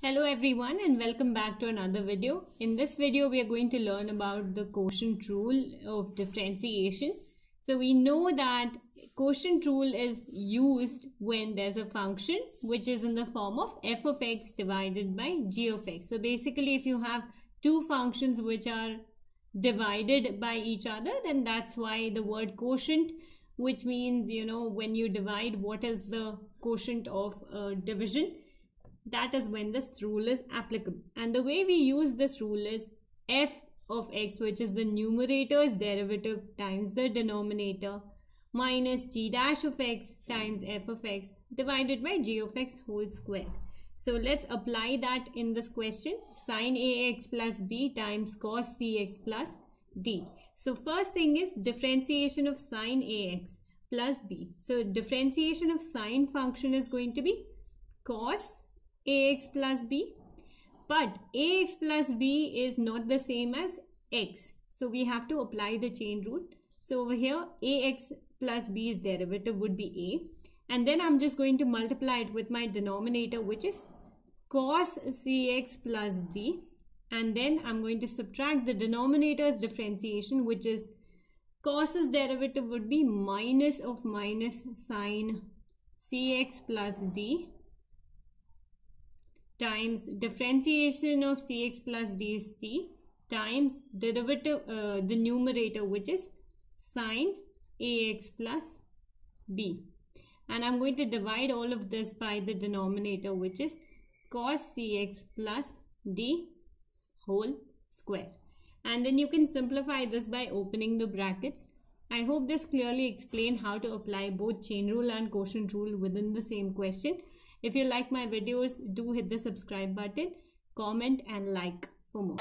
Hello everyone and welcome back to another video. In this video we are going to learn about the quotient rule of differentiation. So we know that quotient rule is used when there's a function which is in the form of f of x divided by g of x. So basically if you have two functions which are divided by each other, then that's why the word quotient, which means, you know, when you divide, what is the quotient of division? That is when this rule is applicable. And the way we use this rule is f of x, which is the numerator's derivative times the denominator, minus g dash of x times f of x divided by g of x whole squared. So let's apply that in this question. Sin ax plus b times cos cx plus d. So first thing is differentiation of sin ax plus b. So differentiation of sin function is going to be cos ax plus b, but ax plus b is not the same as x, so we have to apply the chain rule. So over here ax plus b's derivative would be a, and then I'm just going to multiply it with my denominator, which is cos cx plus d, and then I'm going to subtract the denominator's differentiation, which is cos's derivative would be minus of minus sin cx plus d times differentiation of cx plus d is c times derivative, the numerator, which is sin ax plus b, and I'm going to divide all of this by the denominator, which is cos cx plus d whole square, and then you can simplify this by opening the brackets. I hope this clearly explained how to apply both chain rule and quotient rule within the same question. If you like my videos, do hit the subscribe button, comment and like for more.